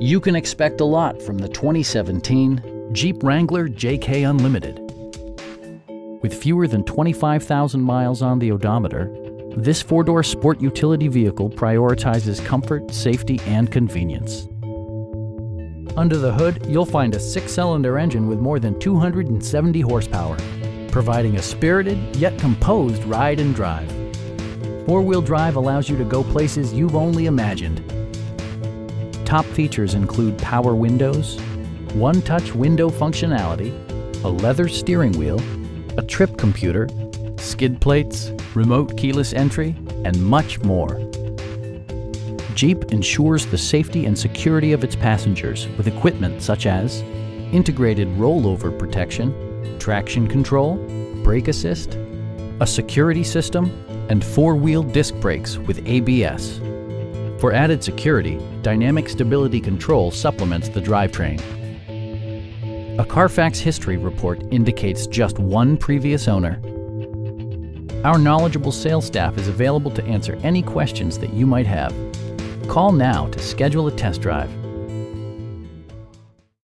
You can expect a lot from the 2017 Jeep Wrangler JK Unlimited. With fewer than 25,000 miles on the odometer, this four-door sport utility vehicle prioritizes comfort, safety, and convenience. Under the hood, you'll find a six-cylinder engine with more than 270 horsepower, providing a spirited yet composed ride and drive. Four-wheel drive allows you to go places you've only imagined. Top features include power windows, one-touch window functionality, a leather steering wheel, a trip computer, skid plates, remote keyless entry, and much more. Jeep ensures the safety and security of its passengers with equipment such as integrated rollover protection, traction control, brake assist, a security system, and four-wheel disc brakes with ABS. For added security, dynamic stability control supplements the drivetrain. A Carfax history report indicates just one previous owner. Our knowledgeable sales staff is available to answer any questions that you might have. Call now to schedule a test drive.